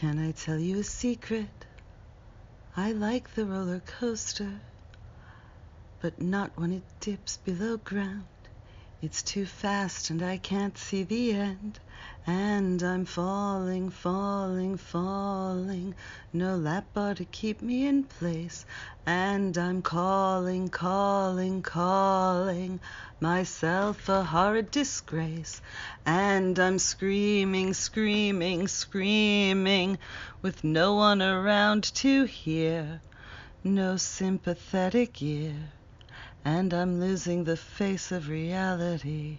Can I tell you a secret? I like the roller coaster, but not when it dips below ground. It's too fast and I can't see the end. And I'm falling, falling, falling. No lap bar to keep me in place. And I'm calling, calling, calling myself a horrid disgrace. And I'm screaming, screaming, screaming with no one around to hear, no sympathetic ear. And I'm losing the face of reality.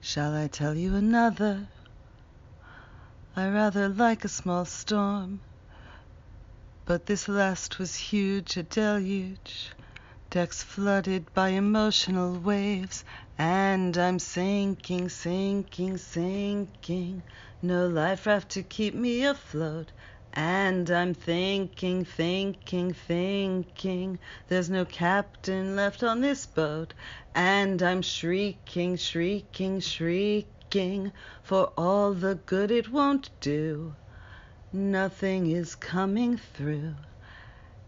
Shall I tell you another? I rather like a small storm, but this last was huge, a deluge, decks flooded by emotional waves, and I'm sinking, sinking, sinking, no life raft to keep me afloat. And I'm thinking, thinking, thinking, there's no captain left on this boat. And I'm shrieking, shrieking, shrieking, for all the good it won't do. Nothing is coming through,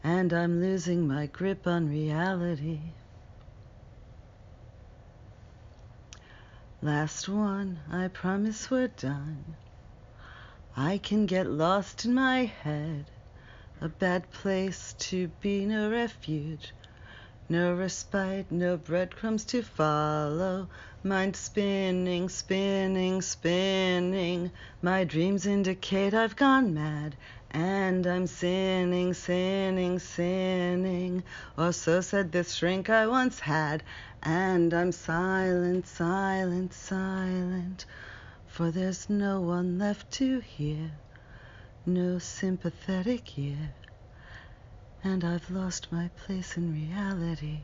and I'm losing my grip on reality. Last one, I promise we're done. I can get lost in my head, a bad place to be, no refuge, no respite, no breadcrumbs to follow, mind spinning, spinning, spinning, my dreams indicate I've gone mad, and I'm sinning, sinning, sinning, or so said this shrink I once had, and I'm silent, silent, silent, for there's no one left to hear, no sympathetic ear, and I've lost my place in reality.